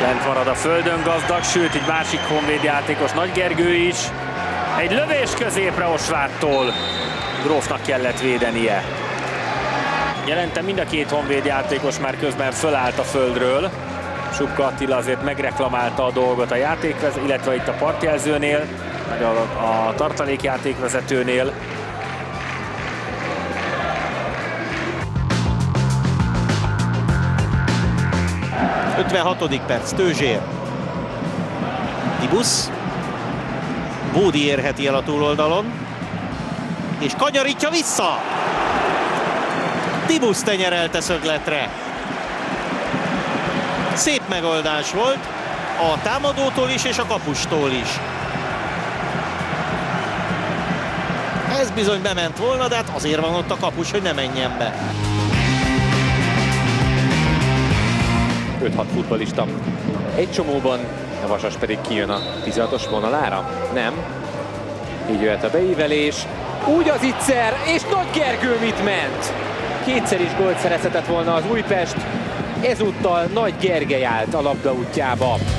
Lent marad a földön gazdag, sőt, egy másik honvédjátékos, Nagy Gergő is. Egy lövés középre Osvártól. Grófnak kellett védenie. Jelentem mind a két honvédjátékos már közben fölállt a földről. Supka Attila azért megreklamálta a dolgot a játékvezető, illetve itt a partjelzőnél, meg a tartalékjátékvezetőnél. A 56. perc, Tőzsér. Tibusz. Bódi érheti el a túloldalon. És kanyarítja vissza. Tibusz tenyerelte szögletre. Szép megoldás volt a támadótól is és a kapustól is. Ez bizony bement volna, de hát azért van ott a kapus, hogy ne menjen be. 5-6 futballista egy csomóban, a Vasas pedig kijön a 16-os vonalára. Nem. Így jöhet a beívelés. Úgy az ittszer, és Nagy Gergő mit ment? Kétszer is gólt szerezhetett volna az Újpest. Ezúttal Nagy Gergely állt a labda útjába.